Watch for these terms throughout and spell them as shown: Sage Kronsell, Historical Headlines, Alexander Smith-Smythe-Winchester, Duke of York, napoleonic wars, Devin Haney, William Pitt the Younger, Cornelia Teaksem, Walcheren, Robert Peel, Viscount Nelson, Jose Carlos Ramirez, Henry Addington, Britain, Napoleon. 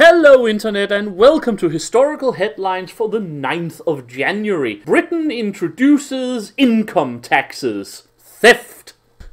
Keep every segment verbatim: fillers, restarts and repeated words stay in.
Hello Internet and welcome to Historical Headlines for the ninth of January. Britain introduces income taxes. Theft.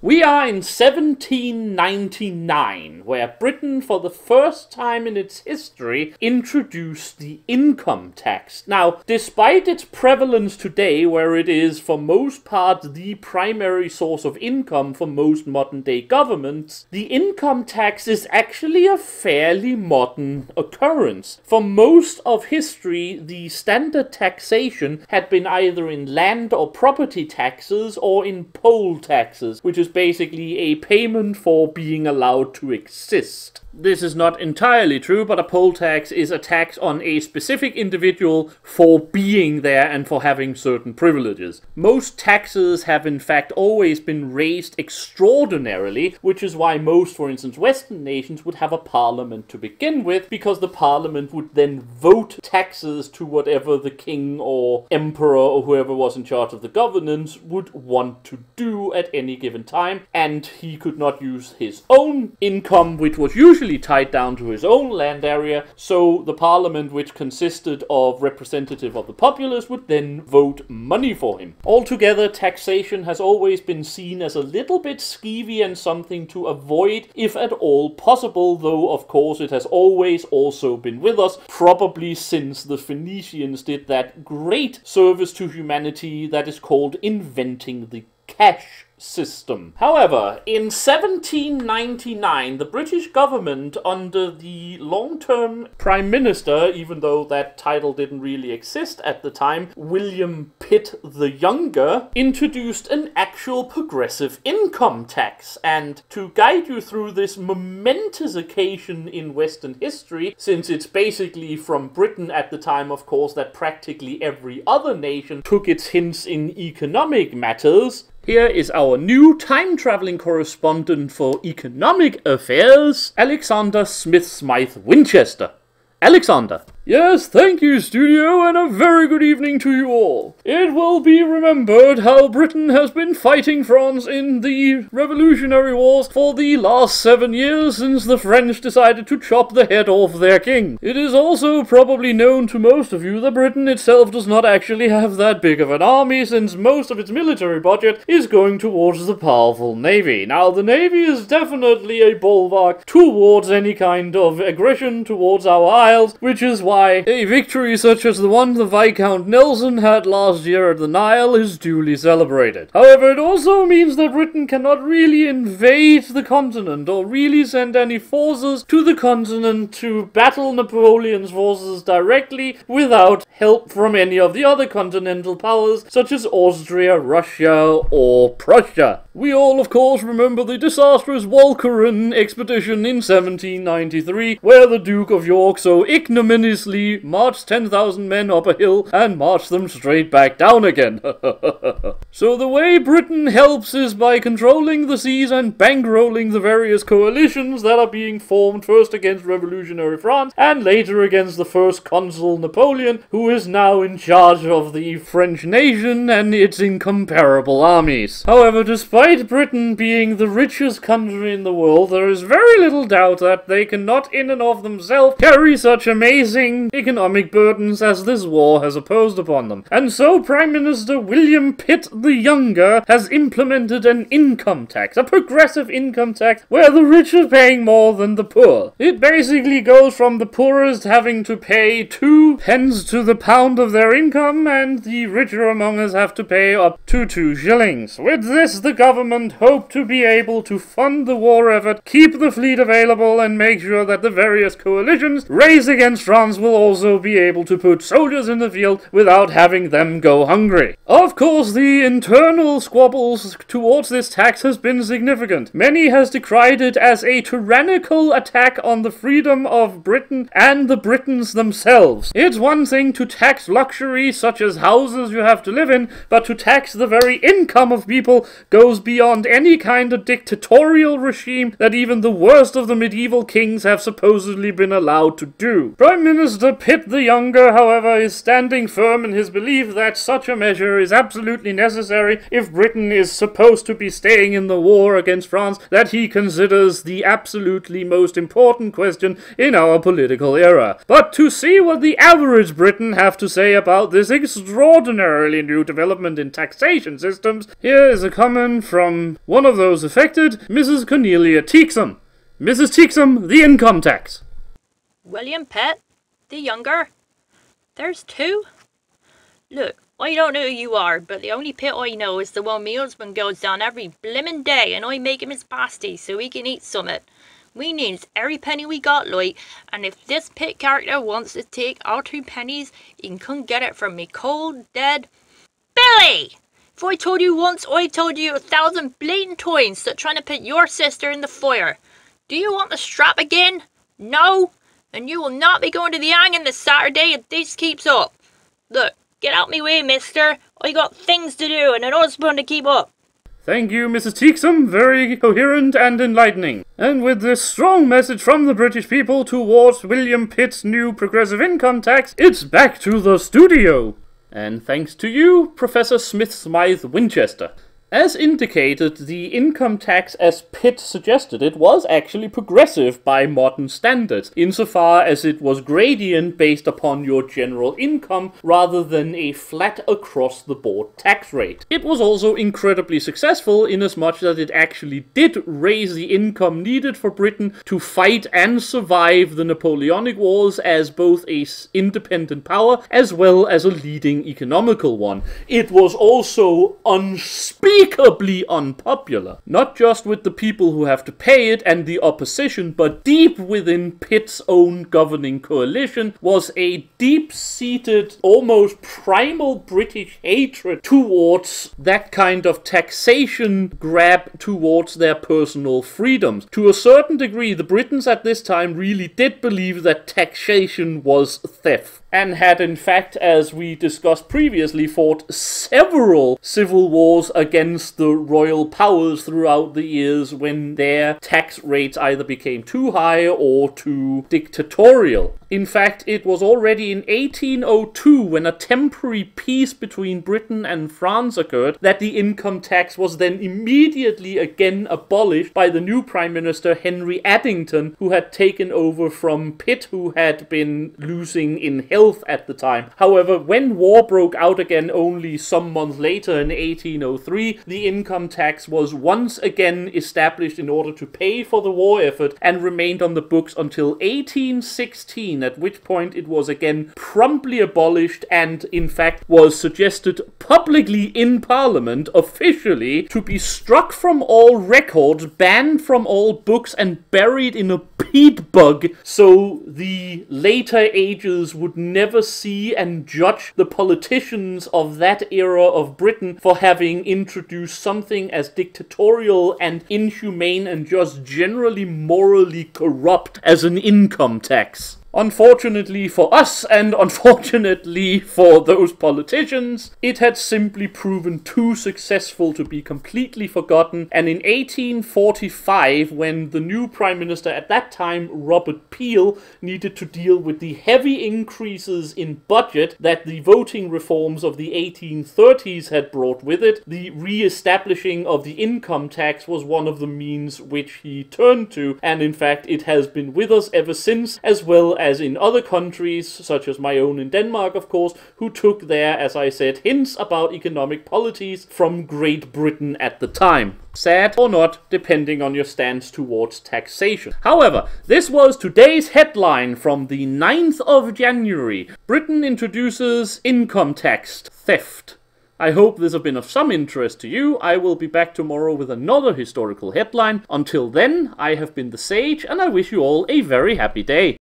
We are in seventeen ninety-nine, where Britain for the first time in its history introduced the income tax. Now, despite its prevalence today, where it is for most part the primary source of income for most modern-day governments, the income tax is actually a fairly modern occurrence. For most of history, the standard taxation had been either in land or property taxes or in poll taxes, which is basically a payment for being allowed to exist. This is not entirely true, but a poll tax is a tax on a specific individual for being there and for having certain privileges. Most taxes have in fact always been raised extraordinarily, which is why most, for instance, Western nations would have a parliament to begin with, because the parliament would then vote taxes to whatever the king or emperor or whoever was in charge of the governance would want to do at any given time, and he could not use his own income, which was usually tied down to his own land area, so the parliament, which consisted of representatives of the populace, would then vote money for him. Altogether, taxation has always been seen as a little bit skeevy and something to avoid, if at all possible, though of course it has always also been with us, probably since the Phoenicians did that great service to humanity that is called inventing the cash system. However, in seventeen ninety-nine, the British government under the long-term Prime Minister, even though that title didn't really exist at the time, William Pitt the Younger, introduced an actual progressive income tax. And to guide you through this momentous occasion in Western history, since it's basically from Britain at the time, of course, that practically every other nation took its hints in economic matters, here is our new time-traveling correspondent for economic affairs, Alexander Smith-Smythe-Winchester. Alexander. Yes, thank you, studio, and a very good evening to you all. It will be remembered how Britain has been fighting France in the Revolutionary Wars for the last seven years since the French decided to chop the head off their king. It is also probably known to most of you that Britain itself does not actually have that big of an army, since most of its military budget is going towards the powerful navy. Now, the navy is definitely a bulwark towards any kind of aggression towards our isles, which is why a victory such as the one the Viscount Nelson had last year at the Nile is duly celebrated. However, it also means that Britain cannot really invade the continent or really send any forces to the continent to battle Napoleon's forces directly without help from any of the other continental powers such as Austria, Russia, or Prussia. We all, of course, remember the disastrous Walcheren expedition in seventeen ninety-three, where the Duke of York so ignominiously marched ten thousand men up a hill and marched them straight back down again. So the way Britain helps is by controlling the seas and bankrolling the various coalitions that are being formed, first against revolutionary France and later against the first consul Napoleon, who is now in charge of the French nation and its incomparable armies. However, despite Britain being the richest country in the world, there is very little doubt that they cannot in and of themselves carry such amazing economic burdens as this war has imposed upon them. And so Prime Minister William Pitt the Younger has implemented an income tax, a progressive income tax, where the rich are paying more than the poor. It basically goes from the poorest having to pay two pence to the pound of their income, and the richer among us have to pay up to two shillings. With this, the government hoped to be able to fund the war effort, keep the fleet available, and make sure that the various coalitions raised against France will also be able to put soldiers in the field without having them go hungry. Of course, the internal squabbles towards this tax has been significant. Many has decried it as a tyrannical attack on the freedom of Britain and the Britons themselves. It's one thing to tax luxury such as houses you have to live in, but to tax the very income of people goes beyond any kind of dictatorial regime that even the worst of the medieval kings have supposedly been allowed to do. Prime Minister Mister Pitt the Younger, however, is standing firm in his belief that such a measure is absolutely necessary if Britain is supposed to be staying in the war against France that he considers the absolutely most important question in our political era. But to see what the average Briton have to say about this extraordinarily new development in taxation systems, here is a comment from one of those affected, Missus Cornelia Teaksem. Missus Teaksem, the income tax. William Pitt the Younger. There's two? Look, I don't know who you are, but the only Pitt I know is the one me husband goes down every blimmin' day and I make him his pasty so he can eat summit. We needs every penny we got, like, and if this Pitt character wants to take all two pennies, he can come get it from me cold, dead Billy! If I told you once, I've told you a thousand blatant times that trying to put your sister in the fire. Do you want the strap again? No? And you will not be going to the hanging this Saturday if this keeps up. Look, get out me way, mister. I got things to do and an husband to keep up. Thank you, Missus Teaksem. Very coherent and enlightening. And with this strong message from the British people towards William Pitt's new progressive income tax, it's back to the studio. And thanks to you, Professor Smith-Smythe-Winchester. As indicated, the income tax as Pitt suggested it was actually progressive by modern standards, insofar as it was gradient based upon your general income rather than a flat across-the-board tax rate. It was also incredibly successful inasmuch that it actually did raise the income needed for Britain to fight and survive the Napoleonic Wars as both an independent power as well as a leading economical one. It was also unspeakable. Unspeakably unpopular, not just with the people who have to pay it and the opposition, but deep within Pitt's own governing coalition was a deep-seated, almost primal British hatred towards that kind of taxation grab towards their personal freedoms. To a certain degree, the Britons at this time really did believe that taxation was theft, and had in fact, as we discussed previously, fought several civil wars against the royal powers throughout the years when their tax rates either became too high or too dictatorial. In fact, it was already in eighteen oh two, when a temporary peace between Britain and France occurred, that the income tax was then immediately again abolished by the new Prime Minister Henry Addington, who had taken over from Pitt, who had been losing in health at the time. However, when war broke out again only some months later in eighteen oh three, the income tax was once again established in order to pay for the war effort and remained on the books until eighteen sixteen, at which point it was again promptly abolished and in fact was suggested publicly in Parliament officially to be struck from all records, banned from all books and buried in a peat bog so the later ages would never see and judge the politicians of that era of Britain for having introduced something as dictatorial and inhumane and just generally morally corrupt as an income tax. Unfortunately for us, and unfortunately for those politicians, it had simply proven too successful to be completely forgotten, and in eighteen forty-five, when the new Prime Minister at that time, Robert Peel, needed to deal with the heavy increases in budget that the voting reforms of the eighteen thirties had brought with it, the re-establishing of the income tax was one of the means which he turned to, and in fact it has been with us ever since, as well as as in other countries, such as my own in Denmark, of course, who took their, as I said, hints about economic policies from Great Britain at the time. Sad or not, depending on your stance towards taxation. However, this was today's headline from the ninth of January. Britain introduces income tax theft. I hope this has been of some interest to you. I will be back tomorrow with another historical headline. Until then, I have been the Sage, and I wish you all a very happy day.